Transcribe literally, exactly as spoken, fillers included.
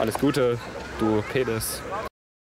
Alles Gute, du Penis.